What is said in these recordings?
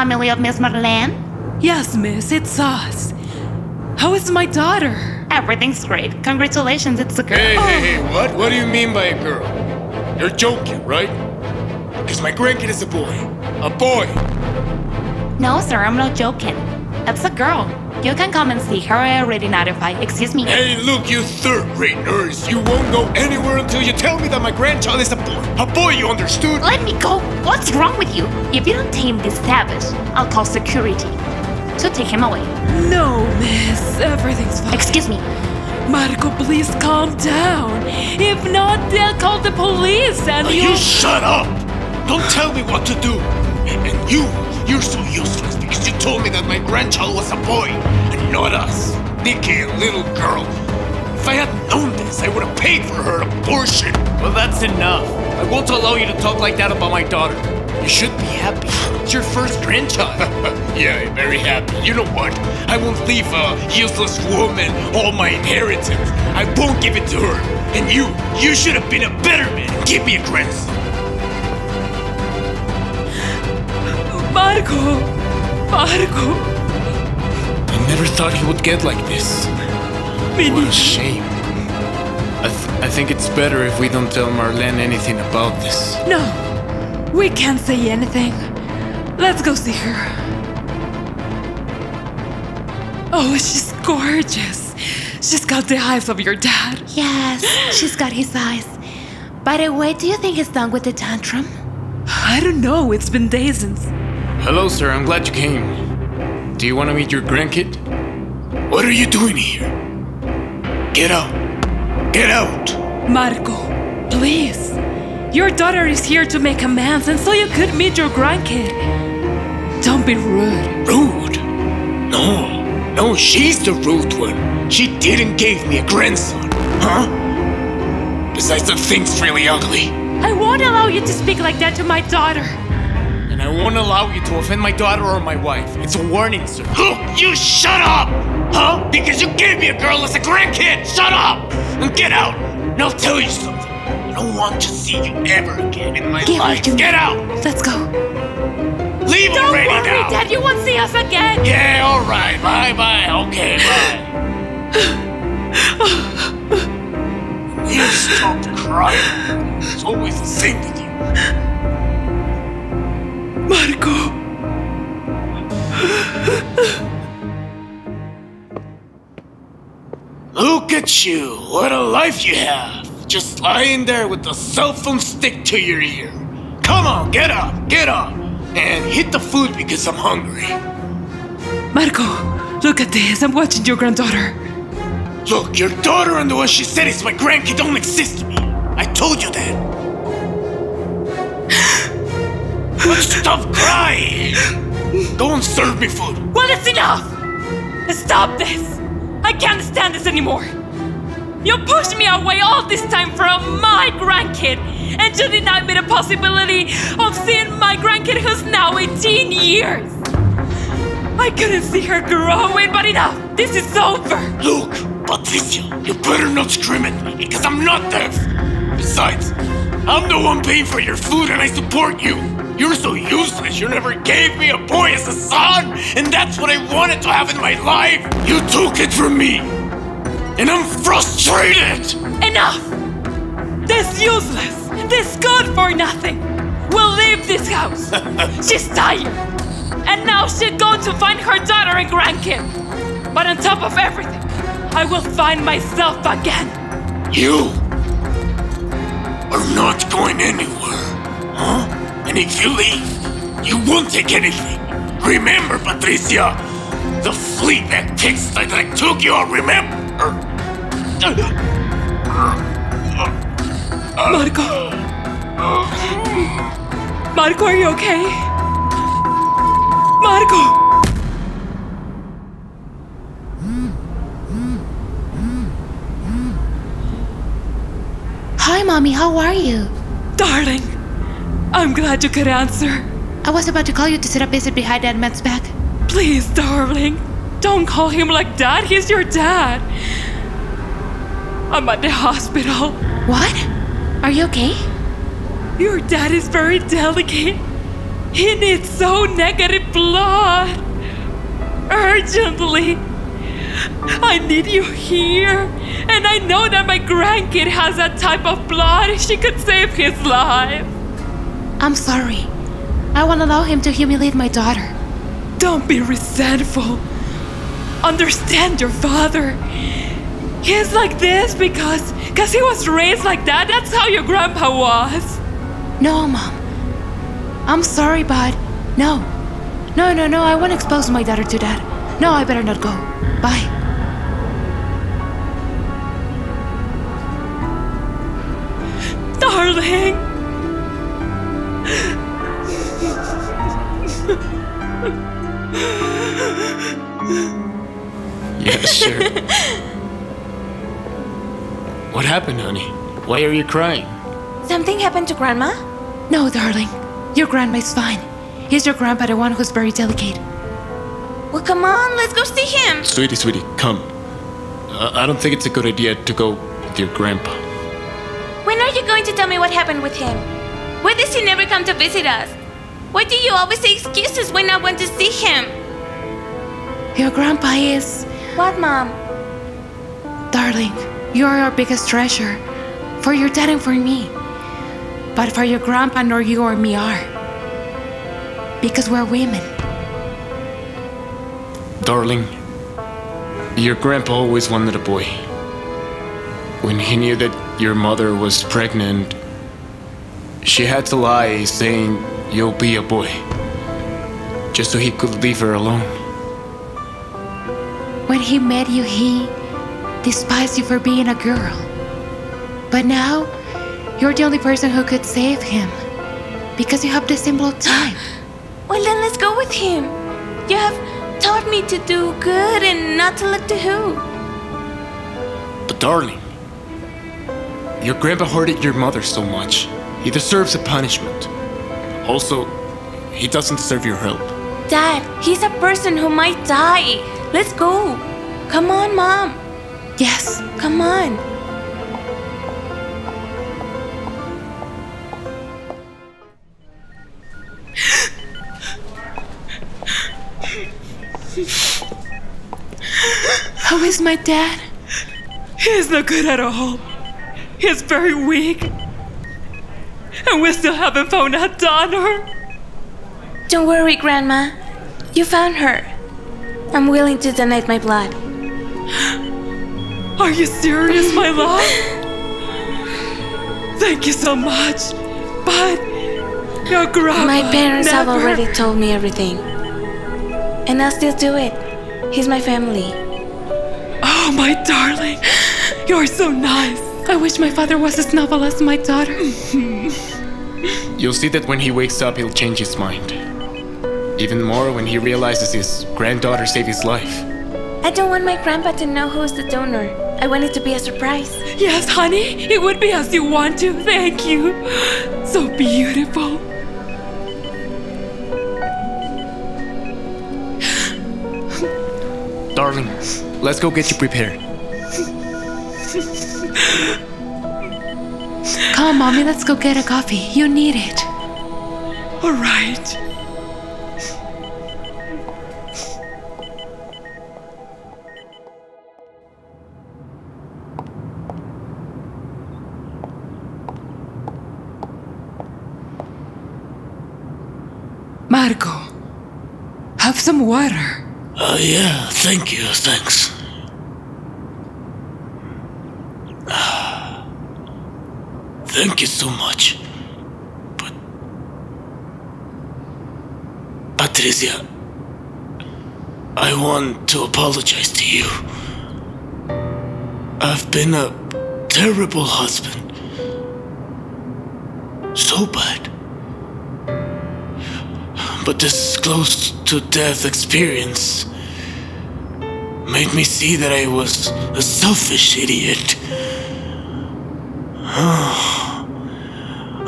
family of Miss Marlene? Yes, miss, it's us. How is my daughter? Everything's great. Congratulations, it's a girl. Hey, what? What do you mean by a girl? You're joking, right? Because my grandkid is a boy. A boy! No, sir, I'm not joking. It's a girl. You can come and see her. I already notified. Excuse me. Hey, look, you third-rate nurse. You won't go anywhere until you tell me that my grandchild is a boy. A boy, you understood? Let me go. What's wrong with you? If you don't tame this savage, I'll call security. So take him away. No, miss. Everything's fine. Excuse me. Marco, please calm down. If not, they'll call the police and you shut up! Don't tell me what to do. And you're so useless. You told me that my grandchild was a boy, and not us. Nikki, a little girl. If I had known this, I would have paid for her abortion. Well, that's enough. I won't allow you to talk like that about my daughter. You should be happy. It's your first grandchild. Yeah, I'm very happy. You know what? I won't leave a useless woman all my inheritance. I won't give it to her. And you should have been a better man. Give me a grandson. Marco! I never thought he would get like this. What a shame. I think it's better if we don't tell Marlene anything about this. No, we can't say anything. Let's go see her. Oh, she's gorgeous. She's got the eyes of your dad. Yes, she's got his eyes. By the way, do you think he's done with the tantrum? I don't know. It's been days since... Hello, sir. I'm glad you came. Do you want to meet your grandkid? What are you doing here? Get out. Get out! Marco, please. Your daughter is here to make amends, and so you could meet your grandkid. Don't be rude. Rude? No, she's the rude one. She didn't give me a grandson, huh? Besides, the thing's really ugly. I won't allow you to speak like that to my daughter. I won't allow you to offend my daughter or my wife. It's a warning, sir. Look, you shut up! Huh? Because you gave me a girl as a grandkid! Shut up! And get out! And I'll tell you something. I don't want to see you ever again in my life. Get out! Let's go. Leave already now! Don't worry, Dad. You won't see us again. Yeah, all right. Bye-bye. Okay, bye. You stop crying. It's always the same with you. Marco! Look at you! What a life you have! Just lying there with the cell phone stick to your ear. Come on, get up! And hit the food because I'm hungry. Marco, look at this. I'm watching your granddaughter. Look, your daughter and the one she said is my grandkid don't exist to me. I told you that. Stop crying! Don't serve me food! Well, it's enough! Stop this! I can't stand this anymore! You pushed me away all this time from my grandkid, and you denied me the possibility of seeing my grandkid who's now 18 years! I couldn't see her growing, but enough! This is over! Look, Patricio, you better not scream at me, because I'm not deaf! Besides, I'm the one paying for your food and I support you! You're so useless, you never gave me a boy as a son, and that's what I wanted to have in my life! You took it from me, and I'm frustrated! Enough! This useless, this good for nothing, will leave this house! She's tired, and now she'll go to find her daughter and grandkid. But on top of everything, I will find myself again. You are not going anywhere, huh? And if you leave, you won't take anything. Remember, Patricia, the flea that kicks that I took you, I'll remember. Marco, are you okay? Marco! Hi, Mommy, how are you? Darling! I'm glad you could answer. I was about to call you to set up visit behind Dad Matt's back. Please, darling. Don't call him like that. He's your dad. I'm at the hospital. What? Are you okay? Your dad is very delicate. in its own negative blood. Urgently. I need you here. And I know that my grandkid has that type of blood. She could save his life. I'm sorry. I won't allow him to humiliate my daughter. Don't be resentful. Understand your father. He's like this because he was raised like that. That's how your grandpa was. No, Mom. I'm sorry, but no. No, I won't expose my daughter to that. No, I better not go. Bye. Darling. Yeah, sure. What happened, honey? Why are you crying? Something happened to Grandma? No, darling. Your grandma's fine. He's your grandpa, the one who's very delicate. Well, come on, let's go see him. Sweetie, come. I don't think it's a good idea to go with your grandpa. When are you going to tell me what happened with him? Why does he never come to visit us? Why do you always say excuses when I want to see him? Your grandpa is... What, Mom? Darling, you are our biggest treasure. For your dad and for me. But for your grandpa, nor you or me are. Because we're women. Darling, your grandpa always wanted a boy. When he knew that your mother was pregnant, she had to lie saying you'll be a boy, just so he could leave her alone. When he met you, he despised you for being a girl. But now, you're the only person who could save him, because you have the symbol of time. Well, then let's go with him. You have taught me to do good and not to look to who. But darling, your grandpa hurted your mother so much. He deserves a punishment. Also, he doesn't deserve your help. Dad, he's a person who might die. Let's go. Come on, Mom. Yes, come on. How is my dad? He's not good at all. He's very weak. And we still haven't found our daughter. Don't worry, Grandma. You found her. I'm willing to donate my blood. Are you serious, my love? Thank you so much. But your grandma... My parents have already told me everything. And I'll still do it. He's my family. Oh, my darling, you're so nice. I wish my father was as noble as my daughter. You'll see that when he wakes up, he'll change his mind. Even more when he realizes his granddaughter saved his life. I don't want my grandpa to know who's the donor. I want it to be a surprise. Yes, honey, it would be as you want to. Thank you. So beautiful. Darling, let's go get you prepared. Come, Mommy, let's go get a coffee. You need it. All right. Marco, have some water. Yeah, thank you, thanks. Thank you so much. But... Patricia... I want to apologize to you. I've been a terrible husband. So bad. But this close to death experience made me see that I was a selfish idiot.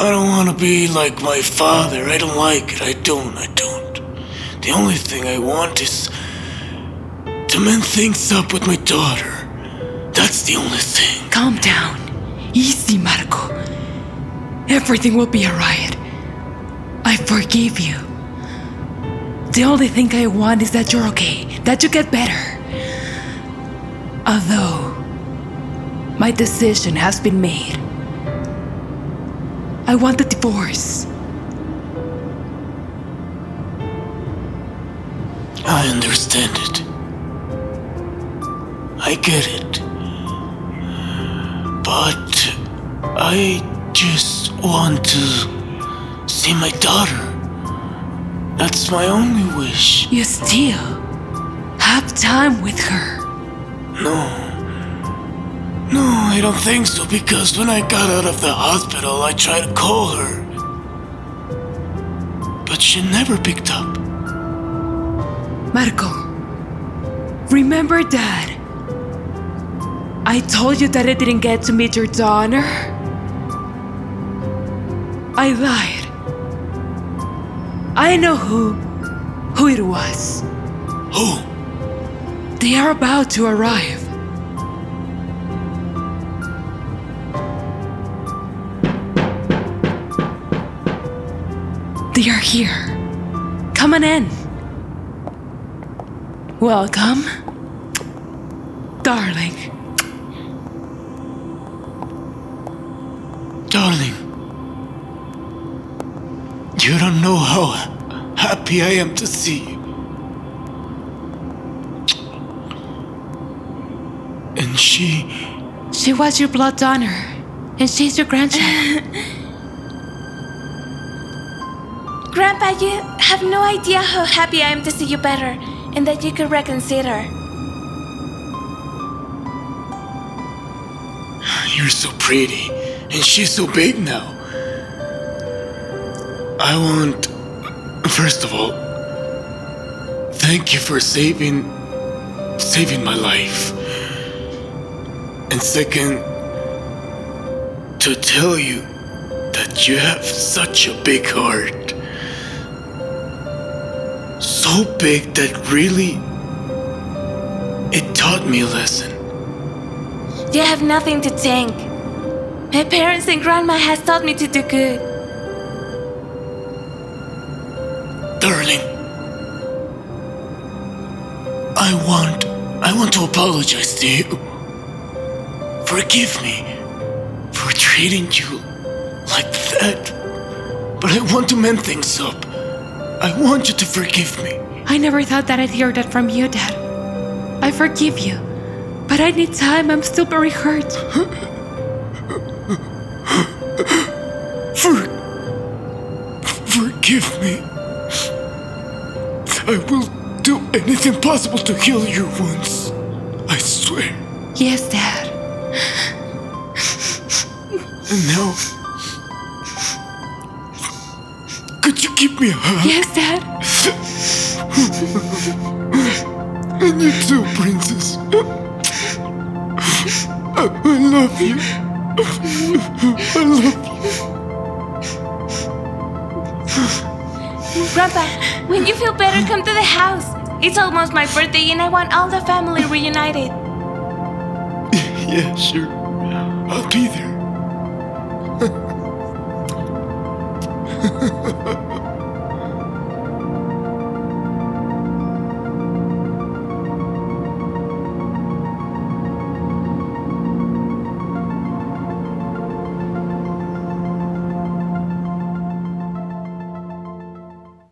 I don't want to be like my father. I don't like it. I don't. The only thing I want is to mend things up with my daughter. That's the only thing. Calm down. Easy, Marco. Everything will be alright. I forgive you. The only thing I want is that you're okay, that you get better. Although, my decision has been made. I want a divorce. I understand it. I get it. But I just want to see my daughter. That's my only wish. You still have time with her. No, I don't think so, because when I got out of the hospital, I tried to call her. But she never picked up. Marco, remember Dad. I told you that I didn't get to meet your daughter. I lied. I know who it was. Who? They are about to arrive. They are here. Come on in. Welcome, darling. Darling, you don't know how happy I am to see you. And she was your blood donor, and she's your grandchild. Grandpa, you have no idea how happy I am to see you better. And that you could reconsider. You're so pretty, and she's so big now. I want... First of all, thank you for saving my life. And second, to tell you that you have such a big heart. So big that really, it taught me a lesson. You have nothing to thank. My parents and grandma has taught me to do good. Darling, I want to apologize to you. Forgive me for treating you like that. But I want to mend things up. I want you to forgive me. I never thought that I'd hear that from you, Dad. I forgive you, but I need time. I'm still very hurt. Forgive me. I will do anything possible to heal your wounds. I swear. Yes, Dad. And now... Could you give me a hug? Yes, Dad. And you too, Princess. I love you. I love you. Grandpa, when you feel better, come to the house. It's almost my birthday and I want all the family reunited. Yeah, sure. I'll be there.